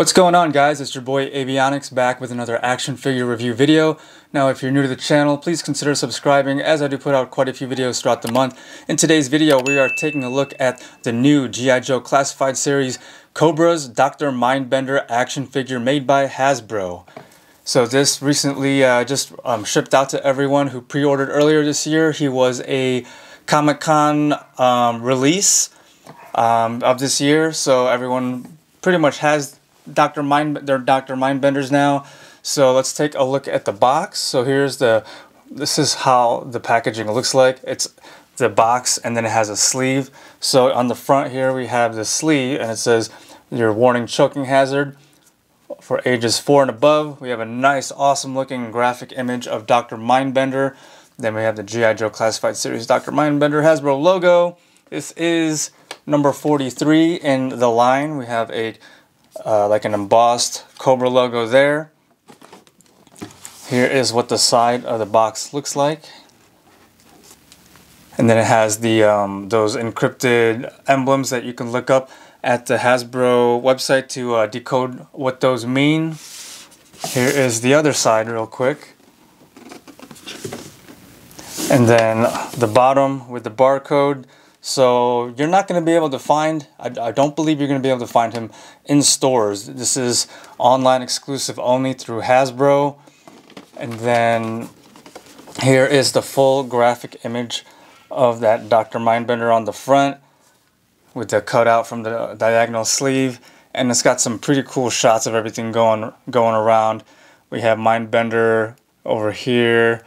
What's going on, guys? It's your boy Avionyx back with another action figure review video. Now, if you're new to the channel, please consider subscribing, as I do put out quite a few videos throughout the month. In today's video, we are taking a look at the new G.I. Joe Classified Series Cobra's Dr. Mindbender action figure made by Hasbro. So this recently just shipped out to everyone who pre-ordered earlier this year. He was a Comic-Con release of this year, so everyone pretty much has Dr. Mindbenders now. So let's take a look at the box. So here's this is how the packaging looks like. It's the box, and then it has a sleeve. So on the front here we have the sleeve, and it says your warning choking hazard for ages 4 and above. We have a nice, awesome looking graphic image of Dr. Mindbender. Then we have the G.I. Joe Classified Series Dr. Mindbender Hasbro logo. This is number 43 in the line. We have a like an embossed Cobra logo there. Here is what the side of the box looks like, and then it has the those encrypted emblems that you can look up at the Hasbro website to decode what those mean. Here is the other side real quick, and then the bottom with the barcode. So you're not going to be able to find, I don't believe you're going to be able to find him in stores. This is online exclusive only through Hasbro. And then here is the full graphic image of that Dr. Mindbender on the front with the cutout from the diagonal sleeve. And it's got some pretty cool shots of everything going around. We have Mindbender over here,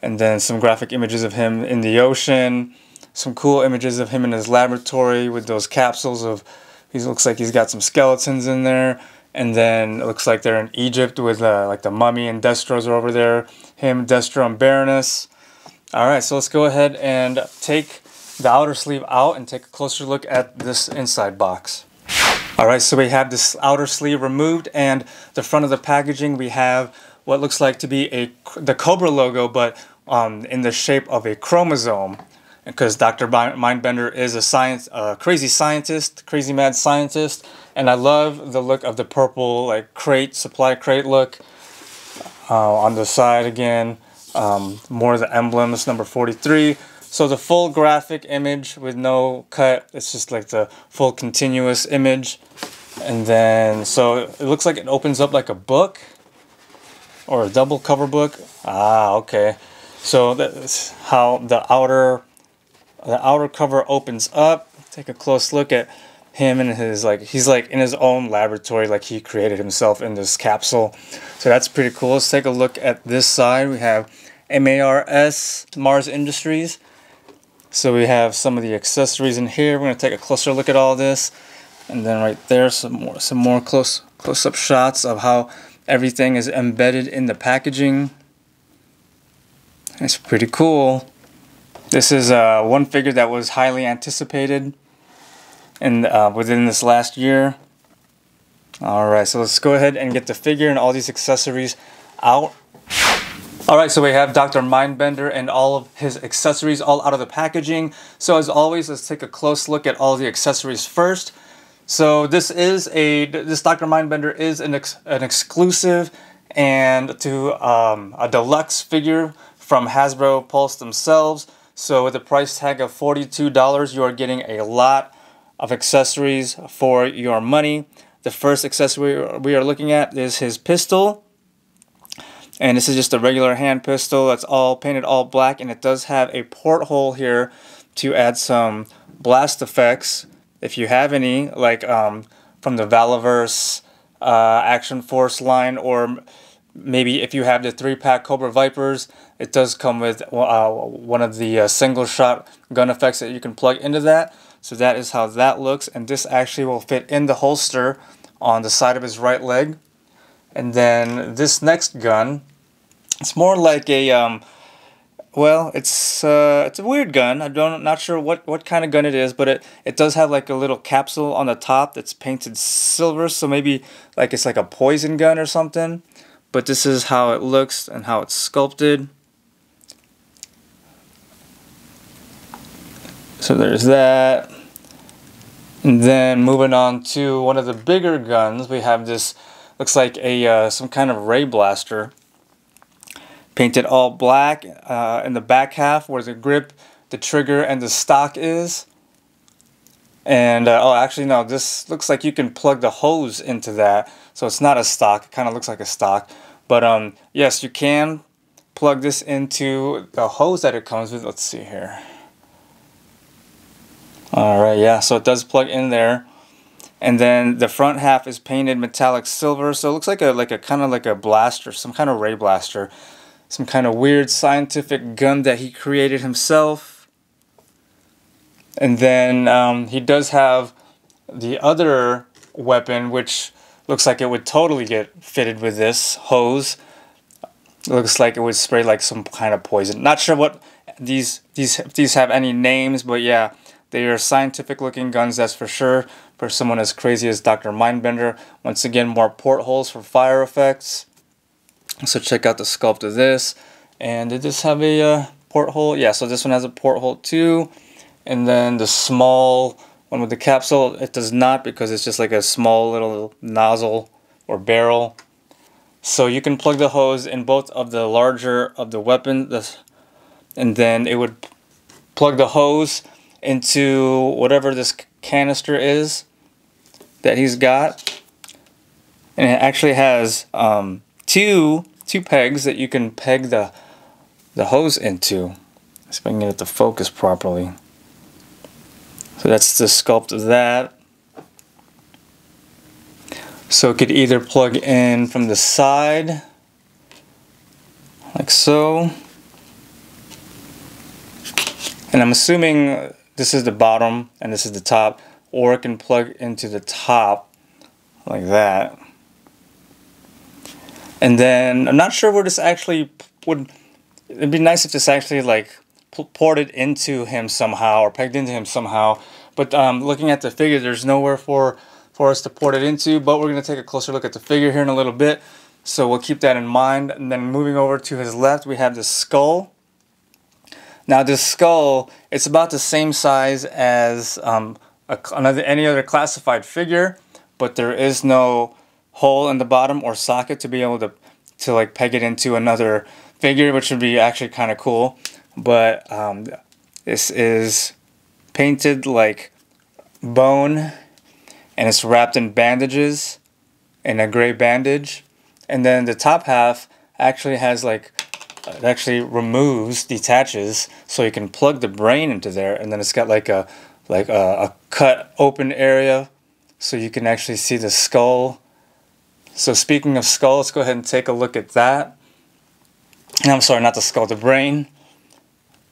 and then some graphic images of him in the ocean. Some cool images of him in his laboratory with those capsules of, he looks like he's got some skeletons in there. And then it looks like they're in Egypt with like the mummy and Destros are over there. Him, Destro, and Baroness. Alright, so let's go ahead and take the outer sleeve out and take a closer look at this inside box. Alright, so we have this outer sleeve removed, and the front of the packaging we have what looks like to be the Cobra logo, but in the shape of a chromosome. Because Dr. Mindbender is a crazy mad scientist, and I love the look of the purple like supply crate look on the side again. More of the emblems, number 43. So the full graphic image with no cut. It's just like the full continuous image, and then so it looks like it opens up like a book or a double cover book. Ah, okay. So that's how the outer. The outer cover opens up. Take a close look at him and his he's like in his own laboratory, like he created himself in this capsule. So that's pretty cool. Let's take a look at this side. We have MARS Industries. So we have some of the accessories in here. We're gonna take a closer look at all this, and then right there some more close-up shots of how everything is embedded in the packaging. That's pretty cool. This is one figure that was highly anticipated and within this last year. Alright, so let's go ahead and get the figure and all these accessories out. Alright, so we have Dr. Mindbender and all of his accessories all out of the packaging. So as always, let's take a close look at all the accessories first. So this Dr. Mindbender is an exclusive and to a deluxe figure from Hasbro Pulse themselves. So with a price tag of $42, you are getting a lot of accessories for your money. The first accessory we are looking at is his pistol. And this is just a regular hand pistol that's all painted all black, and it does have a porthole here to add some blast effects, if you have any, like from the Valverse Action Force line, or maybe if you have the 3-pack Cobra Vipers, it does come with one of the single-shot gun effects that you can plug into that. So that is how that looks, and this actually will fit in the holster on the side of his right leg. And then this next gun, it's more like a, well, it's a weird gun. I'm not sure what kind of gun it is, but it does have like a little capsule on the top that's painted silver, so maybe like it's like a poison gun or something. But this is how it looks and how it's sculpted. So there's that. And then moving on to one of the bigger guns, we have this, looks like a some kind of ray blaster. Painted all black in the back half where the grip, the trigger, and the stock is. And, oh, actually, no, this looks like you can plug the hose into that. So it's not a stock. It kind of looks like a stock. But, yes, you can plug this into the hose that it comes with. Let's see here. All right, yeah, so it does plug in there. And then the front half is painted metallic silver. So it looks like a kind of like a blaster, some kind of ray blaster. Some kind of weird scientific gun that he created himself. And then he does have the other weapon, which looks like it would totally get fitted with this hose. It looks like it would spray like some kind of poison. Not sure what these have any names, but yeah, they are scientific looking guns, that's for sure, for someone as crazy as Dr. Mindbender. Once again, more portholes for fire effects. So check out the sculpt of this. And did this have a porthole? Yeah, so this one has a porthole too. And then the small one with the capsule, it does not, because it's just like a small little nozzle or barrel. So you can plug the hose in both of the larger of the weapon. And then it would plug the hose into whatever this canister is that he's got. And it actually has... Two pegs that you can peg the hose into. Let's see if I can get it to focus properly. So that's the sculpt of that. So it could either plug in from the side, like so. And I'm assuming this is the bottom and this is the top, or it can plug into the top, like that. And then, I'm not sure where this actually would... It'd be nice if this actually, like, ported into him somehow, or pegged into him somehow. But looking at the figure, there's nowhere for us to port it into. But we're going to take a closer look at the figure here in a little bit. So we'll keep that in mind. And then moving over to his left, we have this skull. Now this skull, it's about the same size as any other classified figure. But there is no hole in the bottom or socket to be able to like peg it into another figure, which would be actually kind of cool. But this is painted like bone, and it's wrapped in bandages, in a gray bandage. And then the top half actually has like, it actually removes, detaches, so you can plug the brain into there. And then it's got like a cut open area, so you can actually see the skull. So speaking of skull, let's go ahead and take a look at that. And I'm sorry, not the skull, the brain.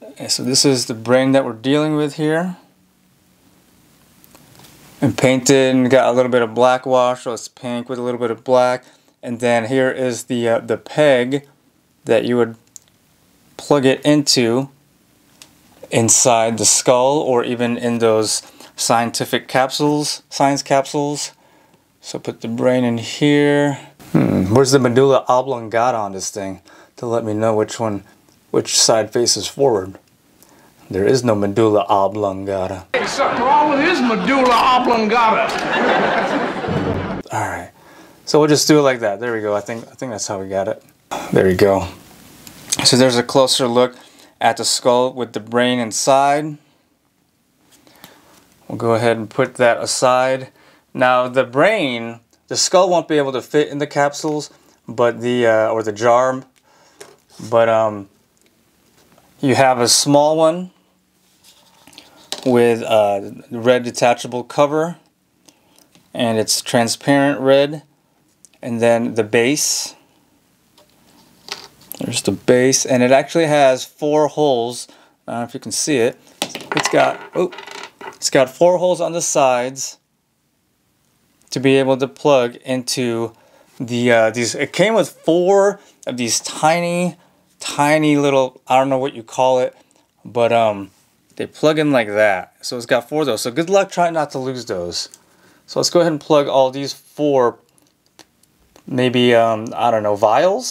Okay, so this is the brain that we're dealing with here. And painted, and got a little bit of black wash, so it's pink with a little bit of black. And then here is the peg that you would plug it into inside the skull, or even in those scientific capsules, science capsules. So put the brain in here. Where's the medulla oblongata on this thing to let me know which side faces forward? There is no medulla oblongata. Hey, sucker, all it is medulla oblongata. All right, so we'll just do it like that. There we go. I think that's how we got it. There we go. So there's a closer look at the skull with the brain inside. We'll go ahead and put that aside. Now the brain, the skull won't be able to fit in the capsules, but the jar, but you have a small one with a red detachable cover, and it's transparent red, and then the base. There's the base, and it actually has 4 holes. I don't know if you can see it. It's got 4 holes on the sides to be able to plug into the these. It came with 4 of these tiny little, I don't know what you call it, but they plug in like that. So it's got 4 of those. So good luck trying not to lose those. So let's go ahead and plug all these 4, maybe I don't know, vials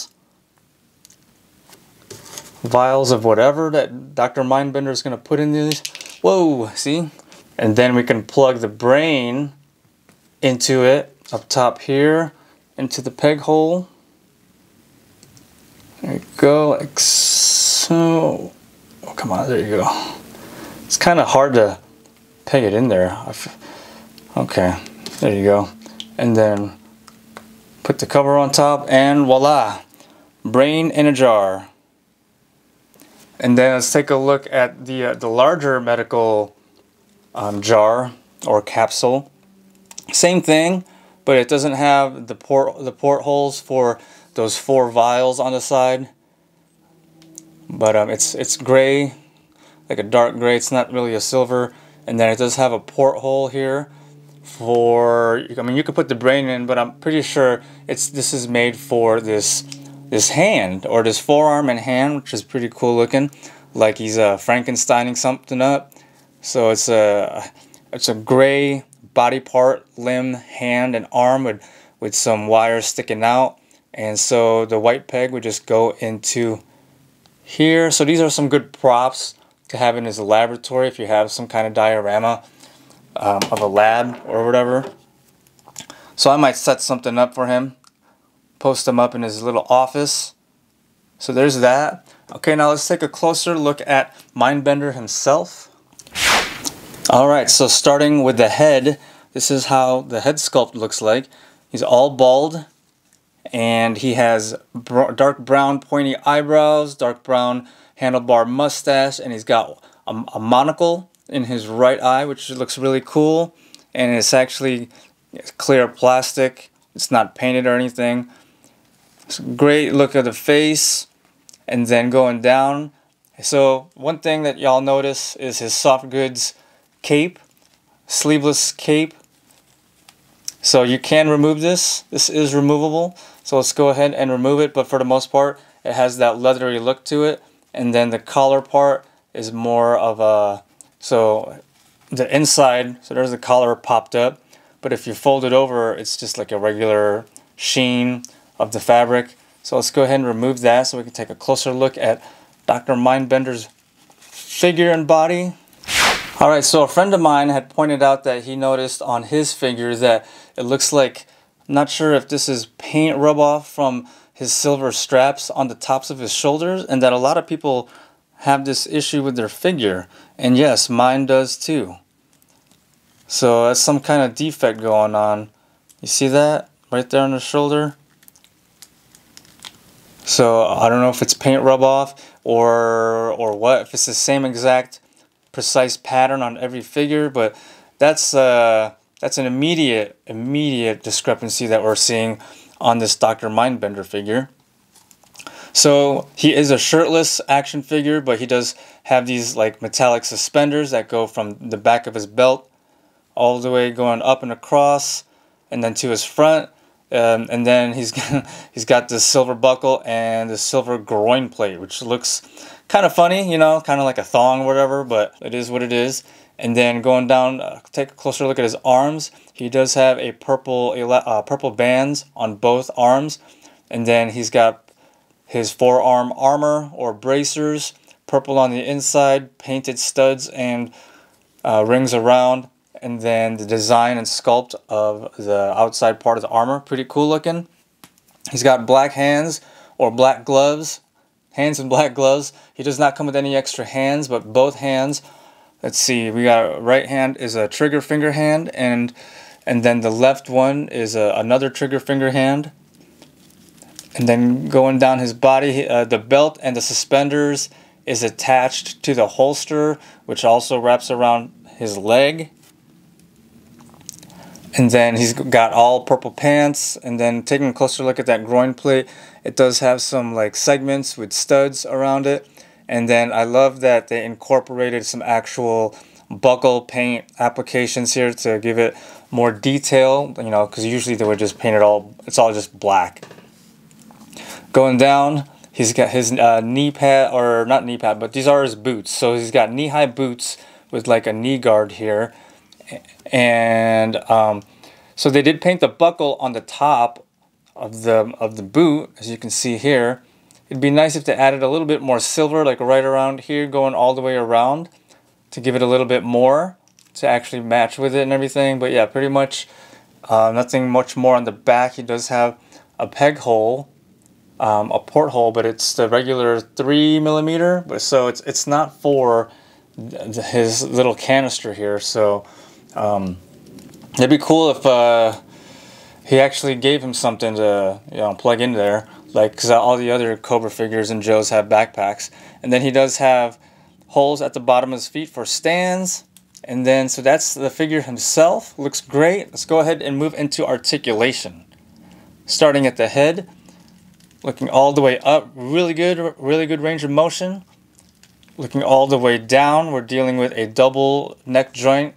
of whatever that Dr. Mindbender is going to put in these. Whoa, see, And then we can plug the brain into it up top here, into the peg hole. There you go, like so. Oh, come on, there you go. It's kind of hard to peg it in there. Okay, there you go. And then put the cover on top, and voila, brain in a jar. And then let's take a look at the larger medical jar or capsule. Same thing, but it doesn't have the portholes for those four vials on the side. But it's gray, like a dark gray. It's not really a silver. And then it does have a porthole here for, I mean, you could put the brain in, but I'm pretty sure this is made for this hand, or this forearm and hand, which is pretty cool looking, like he's Frankensteining something up. So it's a gray body part, limb, hand, and arm with some wires sticking out. And so the white peg would just go into here. So these are some good props to have in his laboratory if you have some kind of diorama of a lab or whatever. So I might set something up for him, post him up in his little office. So there's that. Okay, now let's take a closer look at Mindbender himself. All right, so starting with the head, this is how the head sculpt looks like. He's all bald, and he has dark brown pointy eyebrows, dark brown handlebar mustache, and he's got a monocle in his right eye, which looks really cool. And it's actually clear plastic. It's not painted or anything. It's a great look at the face. And then going down. So one thing that y'all notice is his soft goods cape, sleeveless cape. So you can remove this. This is removable. So let's go ahead and remove it. But for the most part, it has that leathery look to it. And then the collar part is more of a, so the inside, so there's the collar popped up. But if you fold it over, it's just like a regular sheen of the fabric. So let's go ahead and remove that so we can take a closer look at Dr. Mindbender's figure and body. All right, so a friend of mine had pointed out that he noticed on his figure that it looks like, I'm not sure if this is paint rub off from his silver straps on the tops of his shoulders, and that a lot of people have this issue with their figure. And yes, mine does too. So that's some kind of defect going on. You see that right there on the shoulder? So I don't know if it's paint rub off or what, if it's the same exact precise pattern on every figure, but that's an immediate discrepancy that we're seeing on this Dr. Mindbender figure. So he is a shirtless action figure, but he does have these like metallic suspenders that go from the back of his belt all the way going up and across and then to his front, and then he's got this silver buckle and the silver groin plate, which looks kind of funny, you know, kind of like a thong or whatever, but it is what it is. And then going down, take a closer look at his arms. He does have a purple bands on both arms. And then he's got his forearm armor or bracers, purple on the inside, painted studs and rings around. And then the design and sculpt of the outside part of the armor, pretty cool looking. He's got black hands or black gloves, hands and black gloves. He does not come with any extra hands, but both hands, let's see, we got right hand is a trigger finger hand, and then the left one is another trigger finger hand. And then going down his body, the belt and the suspenders is attached to the holster, which also wraps around his leg. And then he's got all purple pants. And then taking a closer look at that groin plate, it does have some like segments with studs around it. And then I love that they incorporated some actual buckle paint applications here to give it more detail, you know, because usually they would just paint it all, it's all just black. Going down, he's got his knee pad, or not knee pad, but these are his boots. So he's got knee-high boots with like a knee guard here. And so they did paint the buckle on the top of the boot, as you can see here. It'd be nice if they added a little bit more silver, like right around here, going all the way around to give it a little bit more to actually match with it and everything. But yeah, pretty much nothing much more on the back. He does have a peg hole, a port hole, but it's the regular 3mm. But so it's not for his little canister here. So it'd be cool if he actually gave him something to, you know, plug in there, like, because all the other Cobra figures and Joes have backpacks. And then he does have holes at the bottom of his feet for stands. And then, so that's the figure himself. Looks great. Let's go ahead and move into articulation. Starting at the head, looking all the way up, really good range of motion. Looking all the way down, we're dealing with a double neck joint,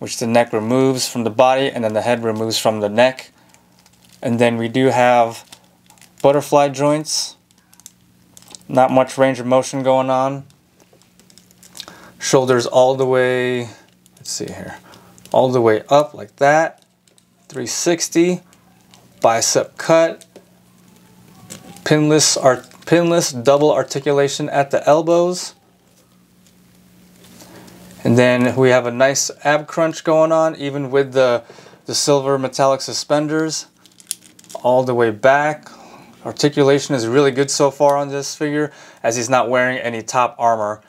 which the neck removes from the body and then the head removes from the neck. And then we do have butterfly joints. Not much range of motion going on. Shoulders all the way, let's see here, all the way up like that. 360, bicep cut, pinless double articulation at the elbows. And then we have a nice ab crunch going on, even with the silver metallic suspenders. All the way back. Articulation is really good so far on this figure, as he's not wearing any top armor.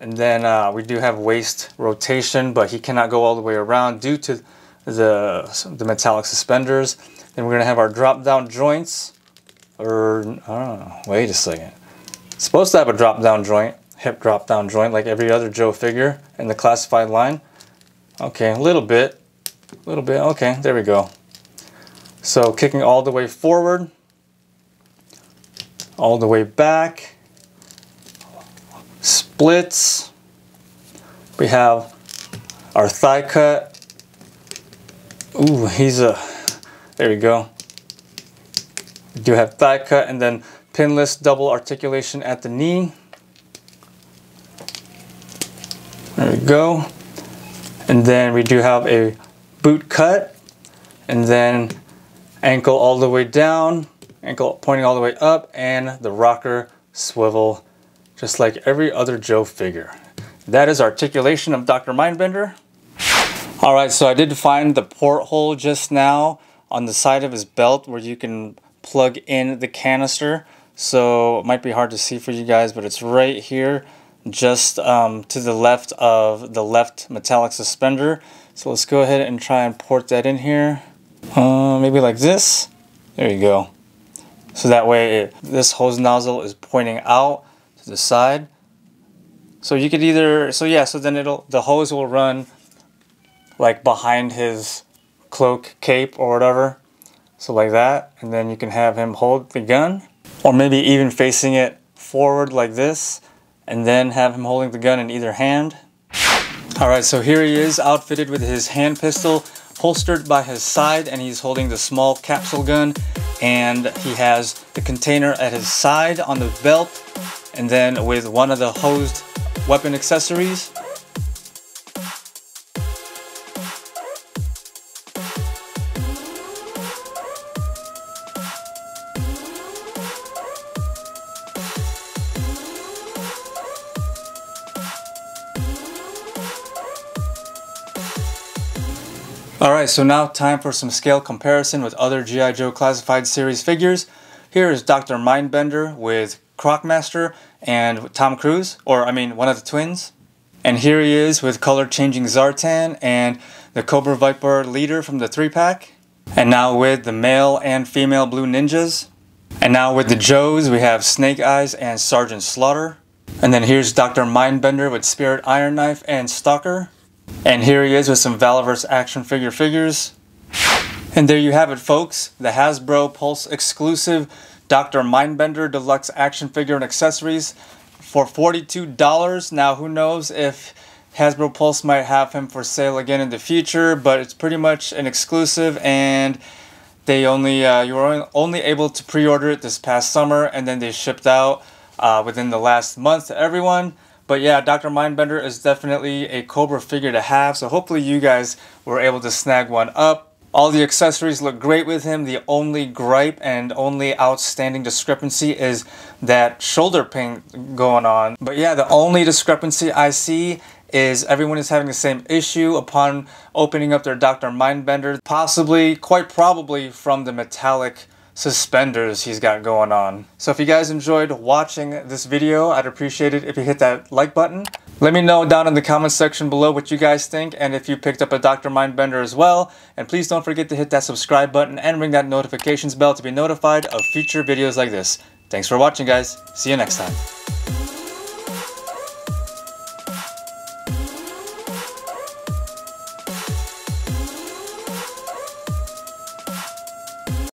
And then we do have waist rotation, but he cannot go all the way around due to the metallic suspenders. Then we're gonna have our drop down joints, or I don't know, wait a second. It's supposed to have a drop down joint, hip drop down joint, like every other Joe figure in the classified line. Okay, a little bit, okay, there we go. So kicking all the way forward, all the way back, splits, we have our thigh cut. Ooh, there we go. We do have thigh cut and then pinless double articulation at the knee. There we go. And then we do have a boot cut and then ankle all the way down, ankle pointing all the way up, and the rocker swivel, just like every other Joe figure. That is articulation of Dr. Mindbender. All right, so I did find the porthole just now on the side of his belt where you can plug in the canister. So it might be hard to see for you guys, but it's right here, just to the left of the left metallic suspender. So let's go ahead and try and port that in here. Maybe like this. There you go. So that way this hose nozzle is pointing out to the side. So you could either, so yeah, so then the hose will run like behind his cloak, cape, or whatever. So like that, and then you can have him hold the gun, or maybe even facing it forward like this, and then have him holding the gun in either hand. All right, so here he is outfitted with his hand pistol, holstered by his side, and he's holding the small capsule gun, and he has the container at his side on the belt, and then with one of the hosed weapon accessories. Alright, so now time for some scale comparison with other G.I. Joe Classified Series figures. Here is Dr. Mindbender with Croc Master and Tom Cruise, or I mean one of the twins. And here he is with color-changing Zartan and the Cobra Viper leader from the 3-pack. And now with the male and female Blue Ninjas. And now with the Joes, we have Snake Eyes and Sergeant Slaughter. And then here's Dr. Mindbender with Spirit Iron Knife and Stalker. And here he is with some Valverse action figures. And there you have it, folks. The Hasbro Pulse exclusive Dr. Mindbender Deluxe action figure and accessories for $42. Now, who knows if Hasbro Pulse might have him for sale again in the future, but it's pretty much an exclusive, and they only you were only able to pre-order it this past summer, and then they shipped out within the last month to everyone. But yeah, Dr. Mindbender is definitely a Cobra figure to have, so hopefully you guys were able to snag one up. All the accessories look great with him. The only gripe and only outstanding discrepancy is that shoulder paint going on. But yeah, the only discrepancy I see is everyone is having the same issue upon opening up their Dr. Mindbender, possibly, quite probably, from the metallic suspenders he's got going on. So if you guys enjoyed watching this video, I'd appreciate it if you hit that like button. Let me know down in the comment section below what you guys think and if you picked up a Dr. Mindbender as well. And please don't forget to hit that subscribe button and ring that notifications bell to be notified of future videos like this. Thanks for watching, guys. See you next time.